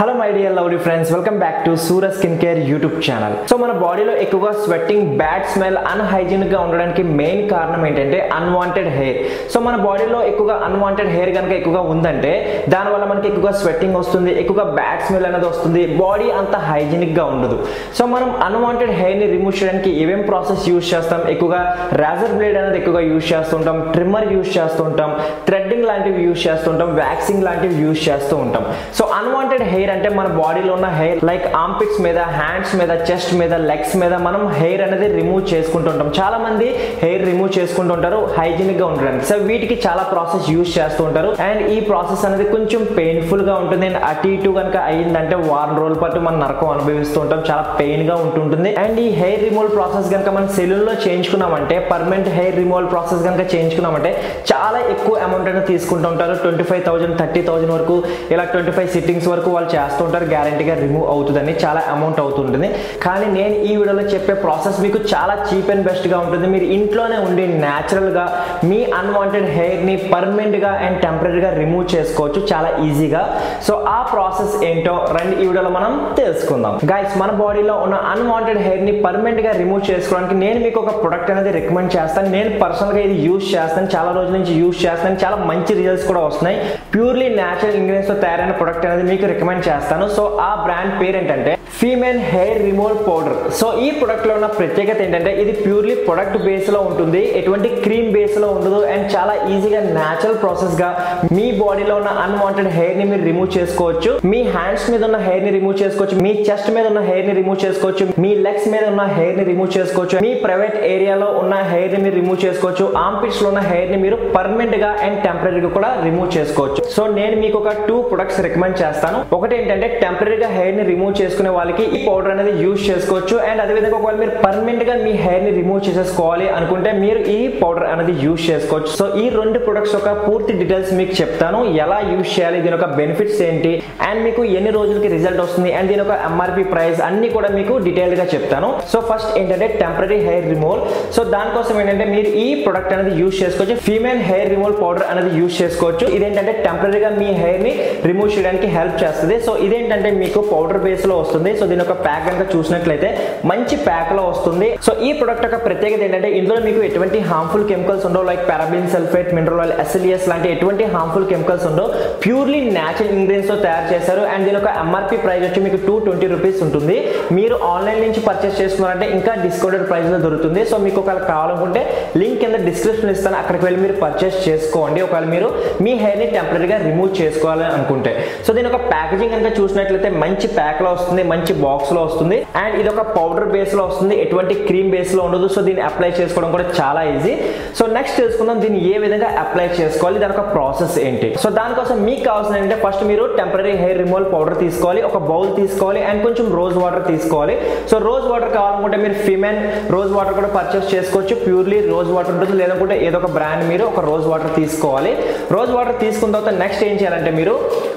Hello my dear lovely friends, welcome back to Sura skin care YouTube channel. So మన బాడీలో ఎక్కువగా sweating, bad smell, unhygienic గా ఉండడానికి main కారణం ఏంటంటే అన్వాంటెడ్ హెయిర్. సో మన బాడీలో ఎక్కువగా అన్వాంటెడ్ హెయిర్ కనుక ఎక్కువగా ఉందంటే దానివల్ల మనకి ఎక్కువగా స్వెట్టింగ్ వస్తుంది, ఎక్కువగా బ్యాడ్ స్మెల్ అనేది వస్తుంది, బాడీ అంత హైజీనిక్ గా ఉండదు. సో మనం అన్వాంటెడ్ హెయిర్ ని రిమూవ్ చేయడానికి ఏమేం ప్రాసెస్ యూజ్ చేస్తాం, ఎక్కువగా రేజర్ బ్లేడ్ అనేది ఎక్కువగా యూజ్ చేస్తుంటాం, ట్రిమ్మర్ యూజ్ చేస్తుంటాం, థ్రెడ్డింగ్ లాంటివి యూజ్ చేస్తుంటాం, వ్యాక్సింగ్ లాంటివి యూజ్ చేస్తూ ఉంటాం. సో అన్వాంటెడ్ హెయిర్ అంటే మన బాడీలో ఉన్న హెయిర్, లైక్ ఆంపిక్స్ మీద, హ్యాండ్స్ మీద, చెస్ట్ మీద, లెగ్స్ మీద మనం హెయిర్ అనేది రిమూవ్ చేసుకుంటుంటాం. చాలా మంది హెయిర్ రిమూవ్ చేసుకుంటుంటారు హైజీనిక్ గా ఉండడానికి. సో వీటికి చాలా ప్రాసెస్ యూజ్ చేస్తూ ఉంటారు అండ్ ఈ ప్రాసెస్ అనేది కొంచెం పెయిన్ఫుల్ గా ఉంటుంది. అండ్ అటు ఇటు కనుక అయ్యిందంటే వారం రోజుల పాటు మనం నరకం అనుభవిస్తూ ఉంటాం, చాలా పెయిన్ గా ఉంటుంటుంది. అండ్ ఈ హెయిర్ రిమూవల్ ప్రాసెస్ కనుక మనం సెలూన్ లో చేయించుకున్నామంటే, పర్మనెంట్ హెయిర్ రిమూవల్ ప్రాసెస్ కనుక చేయించుకున్నామంటే చాలా ఎక్కువ అమౌంట్ అనేది తీసుకుంటూ ఉంటారు. 25,000, 30,000 వరకు, ఇలా 25 సిట్టింగ్స్ వరకు వాళ్ళు చేస్తూ ఉంటారు. గ్యారంటీగా రిమూవ్ అవుతుందని చాలా అమౌంట్ అవుతుంటుంది. కానీ నేను ఈ వీడియోలో చెప్పే ప్రాసెస్ మీకు చాలా చీప్ అండ్ బెస్ట్ గా ఉంటుంది. మీరు ఇంట్లోనే ఉండి న్యాచురల్ గా మీ అన్వాంటెడ్ హెయిర్ ని పర్మనెంట్ గా అండ్ టెంపరీగా రిమూవ్ చేసుకోవచ్చు చాలా ఈజీగా. సో ఆ ప్రాసెస్ ఏంటో రండి ఈ వీడియోలో మనం తెలుసుకుందాం. గైస్, మన బాడీలో ఉన్న అన్వాంటెడ్ హెయిర్ ని పర్మనెంట్ గా రిమూవ్ చేసుకోవడానికి నేను మీకు ఒక ప్రొడక్ట్ అనేది రికమెండ్ చేస్తాను. నేను పర్సనల్ గా ఇది యూజ్ చేస్తాను, చాలా రోజుల నుంచి యూజ్ చేస్తాను, చాలా మంచి రిజల్ట్స్ కూడా వస్తున్నాయి. ప్యూర్లీ న్యాచురల్ ఇంగ్రీడియన్స్ తో తయారైన ప్రొడక్ట్ అనేది మీకు రికమెండ్ చేస్తాను. సో ఆ బ్రాండ్ పేరు ఏంటంటే ఫీమెన్ హెయిర్ రిమూవల్ పౌడర్. సో ఈ ప్రొడక్ట్ లో ఉన్న ప్రత్యేకత ఏంటంటే ఇది ప్యూర్లీ ప్రొడక్ట్ బేస్ లో ఉంటుంది, ఎటువంటి క్రీమ్ బేస్ లో ఉండదు అండ్ చాలా ఈజీగా న్యాచురల్ ప్రాసెస్ గా మీ బాడీలో ఉన్న అన్వాంటెడ్ హెయిర్ ని మీరు రిమూవ్ చేసుకోవచ్చు. మీ హ్యాండ్స్ మీద ఉన్న హెయిర్ ని రిమూవ్ చేసుకోవచ్చు, మీ చెస్ట్ మీద ఉన్న హెయిర్ ని రిమూవ్ చేసుకోవచ్చు, మీ లెగ్స్ మీద ఉన్న హెయిర్ ని రిమూవ్ చేసుకోవచ్చు, మీ ప్రైవేట్ ఏరియాలో ఉన్న హెయిర్ ని మీరు రిమూవ్ చేసుకోవచ్చు, ఆంపిట్స్ లో ఉన్న హెయిర్ ని మీరు పర్మనెంట్ గా అండ్ టెంపరీగా కూడా రిమూవ్ చేసుకోవచ్చు. సో నేను మీకు ఒక 2 ప్రొడక్ట్స్ రికమెండ్ చేస్తాను. ఒకటి ఏంటంటే టెంపరీగా హెయిర్ ని రిమూవ్ చేసుకునే వాళ్ళకి ఈ పౌడర్ అనేది యూజ్ చేసుకోవచ్చు. అండ్ అదేవిధంగా ఒకవేళ మీరు పర్మనెంట్ గా మీ హెయిర్ ని రిమూవ్ చేసేసుకోవాలి అనుకుంటే మీరు ఈ పౌడర్ అనేది యూజ్ చేసుకోవచ్చు. సో ఈ 2 ప్రొడక్ట్స్ యొక్క పూర్తి డీటెయిల్స్ మీకు చెప్తాను, ఎలా యూజ్ చేయాలి, దీని యొక్క బెనిఫిట్స్ ఏంటి అండ్ మీకు ఎన్ని రోజులకి రిజల్ట్ వస్తుంది అండ్ దీని యొక్క MRP ప్రైస్ అన్ని కూడా మీకు డీటెయిల్ గా చెప్తాను. సో ఫస్ట్ ఏంటంటే టెంపరీ హెయిర్ రిమూవల్. సో దానికోసం ఏంటంటే మీరు ఈ ప్రొడక్ట్ అనేది యూజ్ చేసుకోవచ్చు, ఫీమెన్ హెయిర్ రిమూవల్ పౌడర్ అనేది యూజ్ చేసుకోవచ్చు. ఇదేంటంటే టెంపరీగా మీ హెయిర్ ని రిమూవ్ చేయడానికి హెల్ప్ చేస్తుంది. సో ఇదేంటంటే మీకు పౌడర్ బేస్ లో వస్తుంది. సో దీని ఒక ప్యాక్ కనుక చూసినట్లయితే మంచి ప్యాక్ లో వస్తుంది. సో ఈ ప్రొడక్ట్ యొక్క ప్రత్యేకత ఏంటంటే ఇందులో మీకు ఎటువంటి హార్మ్ఫుల్ కెమికల్స్ ఉండవు, like paraben sulphate, mineral oil, SLS లాంటి ఎటువంటి హార్మ్ఫుల్ కెమికల్స్ ఉండవు. ప్యూర్లీ న్యాచురల్ ఇంగ్రీడియన్స్ తో తయారు చేశారు. అండ్ దీని ఒక MRP ప్రైస్ వచ్చి మీకు 220 రూపీస్ ఉంటుంది. మీరు ఆన్లైన్ నుంచి పర్చేస్ చేసుకున్నారంటే ఇంకా డిస్కౌంటెడ్ ప్రైస్ లో దొరుకుతుంది. సో మీకు ఒకవేళ కావాలనుకుంటే లింక్ కింద డిస్క్రిప్షన్ ఇస్తాను, అక్కడికి వెళ్ళి మీరు పర్చేస్ చేసుకోండి ఒకవేళ మీరు మీ హెయిర్ ని టెంపరీగా రిమూవ్ చేసుకోవాలి అనుకుంటే. సో దీని ఒక ప్యాకేజింగ్ కనుక చూసినట్లయితే మంచి ప్యాక్ లో వస్తుంది, మంచి బాక్స్ లో వస్తుంది అండ్ ఇది ఒక పౌడర్ బేస్ లో వస్తుంది, ఎటువంటి క్రీమ్ బేస్ లో ఉండదు. సో దీన్ని అప్లై చేసుకోవడం కూడా చాలా ఈజీ. సో నెక్స్ట్ తెలుసుకుందాం దీన్ని ఏ విధంగా అప్లై చేసుకోవాలి, దాని ఒక ప్రాసెస్ ఏంటి. సో దానికోసం మీకు కావాల్సిన అంటే ఫస్ట్ మీరు టెంపరీ హెయిర్ రిమూవల్ పౌడర్ తీసుకోవాలి, ఒక బౌల్ తీసుకోవాలి అండ్ కొంచెం రోజ్ వాటర్ తీసుకోవాలి. సో రోజ్ వాటర్ కావాలనుకుంటే మీరు ఫీమెన్ రోజ్ వాటర్ కూడా పర్చేస్ చేసుకోవచ్చు, ప్యూర్లీ రోజ్ వాటర్ ఉంటుంది. లేదనుకుంటే ఏదో ఒక బ్రాండ్ మీరు ఒక రోజ్ వాటర్ తీసుకోవాలి. రోజ్ వాటర్ తీసుకున్న తర్వాత నెక్స్ట్ ఏం చేయాలంటే మీరు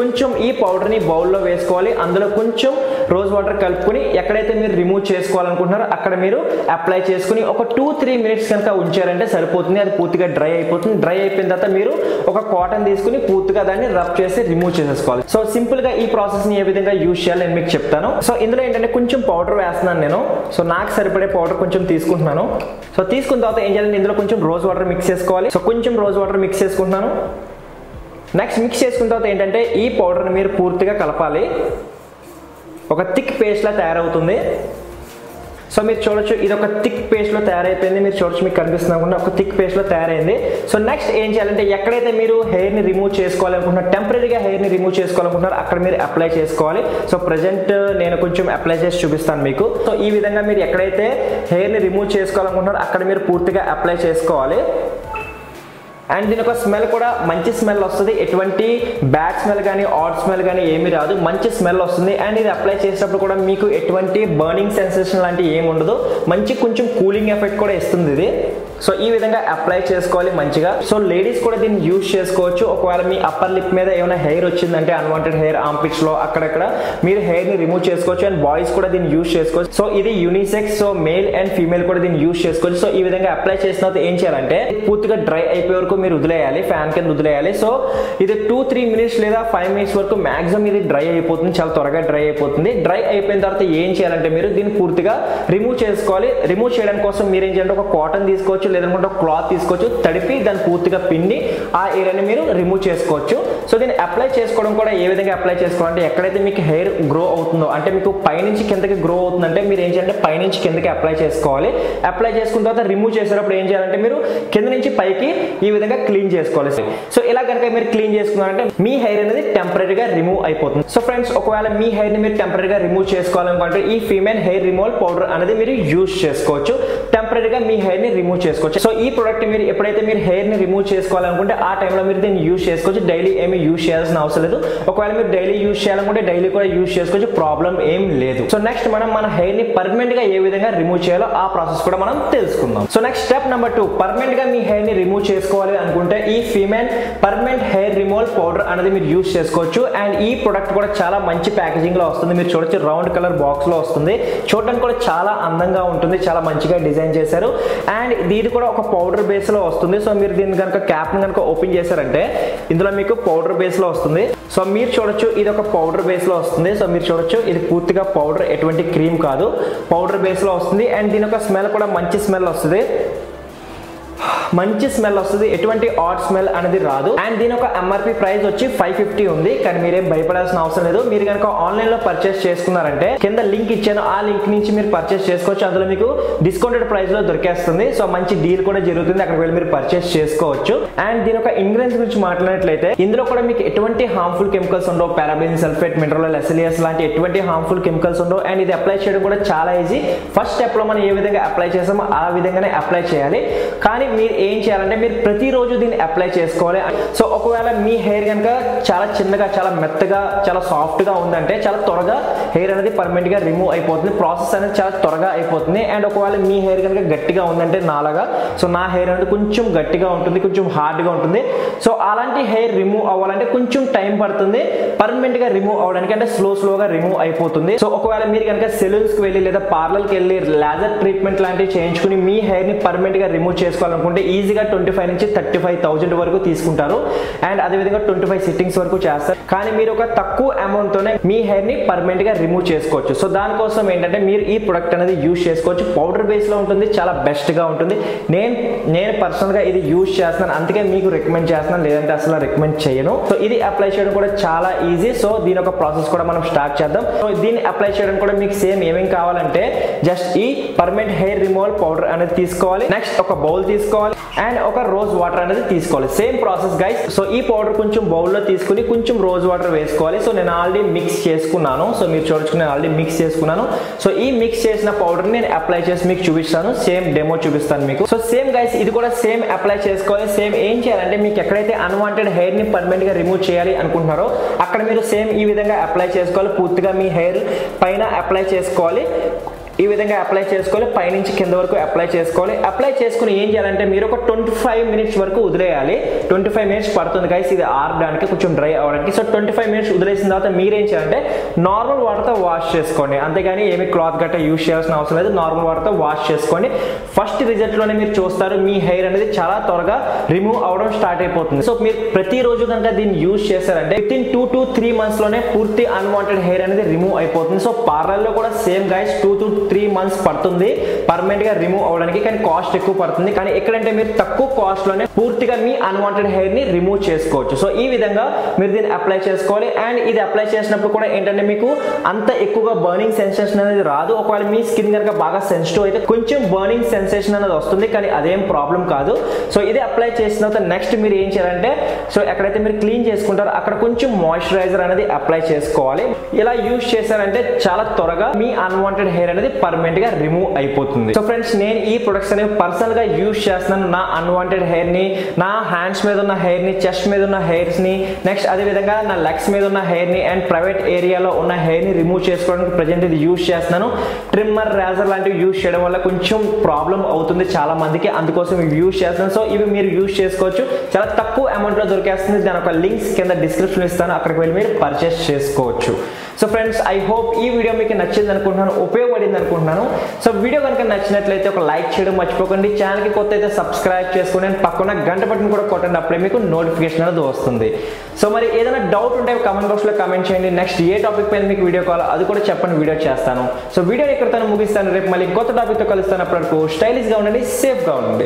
కొంచెం ఈ పౌడర్ ని బౌల్లో వేసుకోవాలి, అందులో కొంచెం రోజ్ వాటర్ కలుపుకుని ఎక్కడైతే మీరు రిమూవ్ చేసుకోవాలనుకుంటున్నారో అక్కడ మీరు అప్లై చేసుకుని ఒక 2-3 మినిట్స్ కనుక ఉంచారంటే సరిపోతుంది. అది పూర్తిగా డ్రై అయిపోతుంది. డ్రై అయిపోయిన తర్వాత మీరు ఒక కాటన్ తీసుకుని పూర్తిగా దాన్ని రబ్ చేసి రిమూవ్ చేసేసుకోవాలి. సో సింపుల్ గా ఈ ప్రాసెస్ ని ఏ విధంగా యూజ్ చేయాలి అని మీకు చెప్తాను. సో ఇందులో ఏంటంటే కొంచెం పౌడర్ వేస్తున్నాను నేను. సో నాకు సరిపడే పౌడర్ కొంచెం తీసుకుంటున్నాను. సో తీసుకున్న తర్వాత ఏం చేయాలంటే ఇందులో కొంచెం రోజ్ వాటర్ మిక్స్ చేసుకోవాలి. సో కొంచెం రోజ్ వాటర్ మిక్స్ చేసుకుంటున్నాను. నెక్స్ట్ మిక్స్ చేసుకున్న తర్వాత ఏంటంటే ఈ పౌడర్ని మీరు పూర్తిగా కలపాలి, ఒక థిక్ పేస్ట్లా తయారవుతుంది. సో మీరు చూడొచ్చు ఇది ఒక థిక్ పేస్ట్లో తయారైపోయింది. మీరు చూడొచ్చు మీకు కనిపిస్తుంది అనుకుంటే ఒక థిక్ పేస్ట్లో తయారైంది. సో నెక్స్ట్ ఏం చేయాలంటే ఎక్కడైతే మీరు హెయిర్ని రిమూవ్ చేసుకోవాలనుకుంటున్నారు, టెంపరీగా హెయిర్ని రిమూవ్ చేసుకోవాలనుకుంటున్నారు అక్కడ మీరు అప్లై చేసుకోవాలి. సో ప్రజెంట్ నేను కొంచెం అప్లై చేసి చూపిస్తాను మీకు. సో ఈ విధంగా మీరు ఎక్కడైతే హెయిర్ని రిమూవ్ చేసుకోవాలనుకుంటున్నారు అక్కడ మీరు పూర్తిగా అప్లై చేసుకోవాలి. అండ్ దీని ఒక స్మెల్ కూడా మంచి స్మెల్ వస్తుంది, ఎటువంటి బ్యాడ్ స్మెల్ కానీ ఆడ్ స్మెల్ కానీ ఏమీ రాదు, మంచి స్మెల్ వస్తుంది. అండ్ ఇది అప్లై చేసేటప్పుడు కూడా మీకు ఎటువంటి బర్నింగ్ సెన్సేషన్ లాంటివి ఏమి ఉండదు, మంచి కొంచెం కూలింగ్ ఎఫెక్ట్ కూడా ఇస్తుంది ఇది. సో ఈ విధంగా అప్లై చేసుకోవాలి మంచిగా. సో లేడీస్ కూడా దీన్ని యూజ్ చేసుకోవచ్చు. ఒకవేళ మీ అప్పర్ లిప్ మీద ఏమైనా హెయిర్ వచ్చిందంటే అన్వాంటెడ్ హెయిర్ ఆర్మ్ పిట్స్ లో అక్కడక్కడ మీరు హెయిర్ ని రిమూవ్ చేసుకోవచ్చు. అండ్ బాయ్స్ కూడా దీన్ని యూజ్ చేసుకోవచ్చు. సో ఇది unisex, so male and female కూడా దీన్ని యూజ్ చేసుకోవచ్చు. సో ఈ విధంగా అప్లై చేసిన ఏం చేయాలంటే పూర్తిగా డ్రై అయిపోయే వరకు మీరు వదిలేయాలి, ఫ్యాన్ కింద వదిలేయాలి. సో ఇది 2-3 minutes లేదా 5 minutes వరకు మాక్సిమం ఇది డ్రై అయిపోతుంది, చాలా త్వరగా డ్రై అయిపోతుంది. డ్రై అయిపోయిన తర్వాత ఏం చేయాలంటే మీరు దీన్ని పూర్తిగా రిమూవ్ చేసుకోవాలి. రిమూవ్ చేయడం కోసం మీరు ఏం చేయాలంటే ఒక కాటన్ తీసుకోవచ్చు, లేదంటే ఒక క్లాత్ తీసుకోవచ్చు, తడిపి దాన్ని పూర్తిగా పిండి ఆ ఏరియాని మీరు రిమూవ్ చేసుకోవచ్చు. సో దీన్ని అప్లై చేసుకోవడం కూడా ఏ విధంగా అప్లై చేసుకోవాలంటే ఎక్కడైతే మీకు హెయిర్ గ్రో అవుతుందో, అంటే మీకు పైనుంచి కిందకి గ్రో అవుతుందంటే మీరు ఏం చేయాలంటే పైనుంచి కిందకి అప్లై చేసుకోవాలి. అప్లై చేసుకున్న తర్వాత రిమూవ్ చేసేటప్పుడు ఏం చేయాలంటే మీరు కింద నుంచి పైకి ఈ విధంగా క్లీన్ చేసుకోవాలి. సో ఇలా కనుక మీరు క్లీన్ చేసుకున్నారంటే మీ హెయిర్ అనేది టెంపరీగా రిమూవ్ అయిపోతుంది. సో ఫ్రెండ్స్, ఒకవేళ మీ హెయిర్ ని మీరు టెంపరీగా రిమూవ్ చేసుకోవాలనుకుంటే ఈ ఫీమెన్ హెయిర్ రిమూవల్ పౌడర్ అనేది మీరు యూజ్ చేసుకోవచ్చు, టెంపరీగా మీ హెయిర్ ని రిమూవ్ చేసుకోవచ్చు. సో ఈ ప్రోడక్ట్ మీరు ఎప్పుడైతే మీరు హెయిర్ ని రిమూవ్ చేసుకోవాలనుకుంటే ఆ టైంలో మీరు దీన్ని యూజ్ చేసుకోవచ్చు. డైలీ ఏమి యూజ్ చేయాల్సిన అవసరం లేదు. ఒకవేళ మీరు డైలీ యూజ్ చేయాలనుకుంటే డైలీ కూడా యూజ్ చేసుకోవచ్చు, ప్రాబ్లం ఏం లేదు. సో నెక్స్ట్ మనం మన హెయిర్ ని పర్మనెంట్ గా ఏ విధంగా రిమూవ్ చేయాలో ఆ ప్రాసెస్ కూడా మనం తెలుసుకుందాం. So next step number 2, permanent గా మీ హెయిర్ ని రిమూవ్ చేసుకోవాలి అనుకుంటే ఈ ఫీమెన్ పర్మనెంట్ హెయిర్ రిమూవల్ పౌడర్ అనేది మీరు యూజ్ చేసుకోవచ్చు. అండ్ ఈ ప్రొడక్ట్ కూడా చాలా మంచి ప్యాకేజింగ్ లో వస్తుంది, మీరు చూడొచ్చు రౌండ్ కలర్ బాక్స్ లో వస్తుంది, చూడడానికి కూడా చాలా అందంగా ఉంటుంది, చాలా మంచిగా డిజైన్ చేశారు. అండ్ దీని కూడా ఒక పౌడర్ బేస్ లో వస్తుంది. సో మీరు దీన్ని కనుక క్యాప్ ని కనుక ఓపెన్ చేశారంటే ఇందులో మీకు పౌడర్ బేస్ లో వస్తుంది. సో మీరు చూడొచ్చు ఇది ఒక పౌడర్ బేస్ లో వస్తుంది. సో మీరు చూడొచ్చు ఇది పూర్తిగా పౌడర్, ఎటువంటి క్రీమ్ కాదు, పౌడర్ బేస్ లో వస్తుంది. అండ్ దీని యొక్క స్మెల్ కూడా మంచి స్మెల్ వస్తుంది, మంచి స్మెల్ వస్తుంది, ఎటువంటి ఆడ్ స్మెల్ అనేది రాదు. అండ్ దీని ఒక ఎంఆర్పి ప్రైస్ వచ్చి 550 ఉంది, కానీ మీరేం భయపడాల్సిన అవసరం లేదు. మీరు కనుక ఆన్లైన్ లో పర్చేస్ చేసుకున్నారంటే కింద లింక్ ఇచ్చాను, ఆ లింక్ నుంచి మీరు పర్చేస్ చేసుకోవచ్చు, అందులో మీకు డిస్కౌంటెడ్ ప్రైస్ లో దొరికేస్తుంది. సో మంచి డీల్ కూడా జరుగుతుంది, అక్కడికి వెళ్ళి మీరు పర్చేస్ చేసుకోవచ్చు. అండ్ దీని ఒక ఇంగ్రీడియన్స్ గురించి మాట్లాడినట్లయితే ఇందులో కూడా మీకు ఎటువంటి హార్మ్ఫుల్ కెమికల్స్ ఉండవు, పారాబెన్ సల్ఫేట్, మినరల్ అసిలియస్ లాంటి ఎటువంటి హార్మ్ఫుల్ కెమికల్స్ ఉండవు. అండ్ ఇది అప్లై చేయడం కూడా చాలా ఈజీ. ఫస్ట్ స్టెప్ లో మనం ఏ విధంగా అప్లై చేసామో ఆ విధంగానే అప్లై చేయాలి. కానీ మీరు ఏం చేయాలంటే మీరు ప్రతిరోజు దీన్ని అప్లై చేసుకోవాలి. సో ఒకవేళ మీ హెయిర్ కనుక చాలా చిన్నగా, చాలా మెత్తగా, చాలా సాఫ్ట్గా ఉందంటే చాలా త్వరగా హెయిర్ అనేది పర్మనెంట్గా రిమూవ్ అయిపోతుంది, ప్రాసెస్ అనేది చాలా త్వరగా అయిపోతుంది. అండ్ ఒకవేళ మీ హెయిర్ కనుక గట్టిగా ఉందంటే నాలాగా, సో నా హెయిర్ అనేది కొంచెం గట్టిగా ఉంటుంది, కొంచెం హార్డ్గా ఉంటుంది. సో అలాంటి హెయిర్ రిమూవ్ అవ్వాలంటే కొంచెం టైం పడుతుంది పర్మనెంట్గా రిమూవ్ అవ్వడానికి, అంటే స్లోగా రిమూవ్ అయిపోతుంది. సో ఒకవేళ మీరు కనుక సెలూన్స్కి వెళ్ళి లేదా పార్లర్కి వెళ్ళి లేజర్ ట్రీట్మెంట్ లాంటివి చేయించుకుని మీ హెయిర్ని పర్మనెంట్గా రిమూవ్ చేసుకోవాలనుకుంటే ఈజీగా 25 నుంచి 35,000 వరకు తీసుకుంటారు. అండ్ అదేవిధంగా 25 సిట్టింగ్స్ వరకు చేస్తారు. కానీ మీరు ఒక తక్కువ అమౌంట్ తోనే మీ హెయిర్ ని పర్మనెంట్ గా రిమూవ్ చేసుకోవచ్చు. సో దానికోసం ఏంటంటే మీరు ఈ ప్రొడక్ట్ అనేది యూజ్ చేసుకోవచ్చు, పౌడర్ బేస్ లో ఉంటుంది, చాలా బెస్ట్ గా ఉంటుంది. నేను పర్సనల్ గా ఇది యూజ్ చేస్తున్నాను, అందుకే మీకు రికమెండ్ చేస్తున్నాను, లేదంటే అసలు రికమెండ్ చేయను. సో ఇది అప్లై చేయడం కూడా చాలా ఈజీ. సో దీని ఒక ప్రాసెస్ కూడా మనం స్టార్ట్ చేద్దాం. సో దీన్ని అప్లై చేయడం కూడా మీకు సేమ్ ఏమేమి కావాలంటే జస్ట్ ఈ పర్మనెంట్ హెయిర్ రిమూవల్ పౌడర్ అనేది తీసుకోవాలి. నెక్స్ట్ ఒక బౌల్ తీసుకోవాలి అండ్ ఒక రోజ్ వాటర్ అనేది తీసుకోవాలి, సేమ్ ప్రాసెస్ గైస్. సో ఈ పౌడర్ కొంచెం బౌల్లో తీసుకుని కొంచెం రోజ్ వాటర్ వేసుకోవాలి. సో నేను ఆల్రెడీ మిక్స్ చేసుకున్నాను, సో మీరు చూడొచ్చుకుని ఆల్రెడీ మిక్స్ చేసుకున్నాను. సో ఈ మిక్స్ చేసిన పౌడర్ నేను అప్లై చేసి మీకు చూపిస్తాను, సేమ్ డెమో చూపిస్తాను మీకు. సో సేమ్ గైస్ ఇది కూడా సేమ్ అప్లై చేసుకోవాలి. సేమ్ ఏం చేయాలంటే మీకు ఎక్కడైతే అన్వాంటెడ్ హెయిర్ ని పర్మనెంట్ గా రిమూవ్ చేయాలి అనుకుంటున్నారో అక్కడ మీరు సేమ్ ఈ విధంగా అప్లై చేసుకోవాలి. పూర్తిగా మీ హెయిర్ పైన అప్లై చేసుకోవాలి, ఈ విధంగా అప్లై చేసుకోవాలి, పైనుంచి కింద వరకు అప్లై చేసుకోవాలి. అప్లై చేసుకుని ఏం చేయాలంటే మీరు ఒక 25 minutes వరకు వదిలేయాలి. 25 minutes పడుతుంది గైస్ ఇది ఆరడానికి, కొంచెం డ్రై అవడానికి. సో 25 minutes వదిలేసిన తర్వాత మీరేం చేయాలంటే నార్మల్ వాటర్తో వాష్ చేసుకోండి, అంతేగాని ఏమి క్లాత్ గట్టా యూజ్ చేయాల్సిన అవసరం లేదు. నార్మల్ వాటర్తో వాష్ చేసుకోండి, ఫస్ట్ రిజల్ట్లోనే మీరు చూస్తారు మీ హెయిర్ అనేది చాలా త్వరగా రిమూవ్ అవడం స్టార్ట్ అయిపోతుంది. సో మీరు ప్రతిరోజు కనుక దీన్ని యూజ్ చేశారంటే వితిన్ 2 to 3 monthsలోనే పూర్తి అన్వాంటెడ్ హెయిర్ అనేది రిమూవ్ అయిపోతుంది. సో పార్లర్లో కూడా సేమ్ గైస్ 2 to 3 months పడుతుంది పర్మనెంట్ గా రిమూవ్ అవడానికి, కానీ కాస్ట్ ఎక్కువ పడుతుంది. కానీ ఎక్కడంటే మీరు తక్కువ కాస్ట్ లోనే పూర్తిగా మీ అన్వాంటెడ్ హెయిర్ ని రిమూవ్ చేసుకోవచ్చు. సో ఈ విధంగా మీరు దీన్ని అప్లై చేసుకోవాలి. అండ్ ఇది అప్లై చేసినప్పుడు కూడా ఏంటంటే మీకు అంత ఎక్కువగా బర్నింగ్ సెన్సేషన్ అనేది రాదు. ఒకవేళ మీ స్కిన్ కనుక బాగా సెన్సిటివ్ అయితే కొంచెం బర్నింగ్ సెన్సేషన్ అనేది వస్తుంది, కానీ అదేం ప్రాబ్లం కాదు. సో ఇది అప్లై చేసిన తర్వాత నెక్స్ట్ మీరు ఏం చేయాలంటే సో ఎక్కడైతే మీరు క్లీన్ చేసుకుంటారో అక్కడ కొంచెం మాయిశ్చరైజర్ అనేది అప్లై చేసుకోవాలి. ఇలా యూజ్ చేశారంటే చాలా త్వరగా మీ అన్వాంటెడ్ హెయిర్ అనేది పర్మనెంట్ గా రిమూవ్ అయిపోతుంది. సో ఫ్రెండ్స్, నేను ఈ ప్రొడక్ట్స్ అనేవి పర్సనల్ గా యూజ్ చేస్తున్నాను. నా అన్వాంటెడ్ హెయిర్ ని, నా హ్యాండ్స్ మీద ఉన్న హెయిర్ ని, చెస్ట్ మీద ఉన్న హెయిర్స్ ని, నెక్స్ట్ అదే విధంగా నా లెగ్స్ మీద ఉన్న హెయిర్ ని, అండ్ ప్రైవేట్ ఏరియాలో ఉన్న హెయిర్ ని రిమూవ్ చేసుకోవడానికి ప్రజెంట్ ఇది యూస్ చేస్తున్నాను. ట్రిమ్మర్ రేజర్ లాంటివి యూస్ చేయడం వల్ల కొంచెం ప్రాబ్లం అవుతుంది చాలా మందికి, అందుకోసం ఇవి యూస్ చేస్తున్నాను. సో ఇవి మీరు యూస్ చేసుకోవచ్చు, చాలా తక్కువ అమౌంట్ లో దొరికేస్తుంది. దాని ఒక లింక్స్ కింద డిస్క్రిప్షన్ ఇస్తాను, అక్కడికి వెళ్ళి మీరు పర్చేస్ చేసుకోవచ్చు. సో ఫ్రెండ్స్, ఐ హోప్ ఈ వీడియో మీకు నచ్చింది అనుకుంటున్నాను, ఉపయోగపడింది అనుకుంటున్నాను. సో వీడియో కనుక నచ్చినట్లయితే ఒక లైక్ చేయడం మర్చిపోకండి, ఛానల్కి కొత్త అయితే సబ్స్క్రైబ్ చేసుకోండి, పక్కన గంట బటన్ కూడా కొట్టండి, అప్పుడే మీకు నోటిఫికేషన్ అనేది వస్తుంది. సో మరి ఏదైనా డౌట్ ఉంటే కామెంట్ బాక్స్లో కామెంట్ చేయండి. నెక్స్ట్ ఏ టాపిక్ పైన మీకు వీడియో కావాలో అది కూడా చెప్పండి, వీడియో చేస్తాను. సో వీడియోని ఎక్కడితో ముగిస్తాను, రేపు మళ్ళీ కొత్త టాపిక్తో కలుస్తాను. అప్పటివరకు స్టైలిష్గా ఉండండి, సేఫ్గా ఉండండి.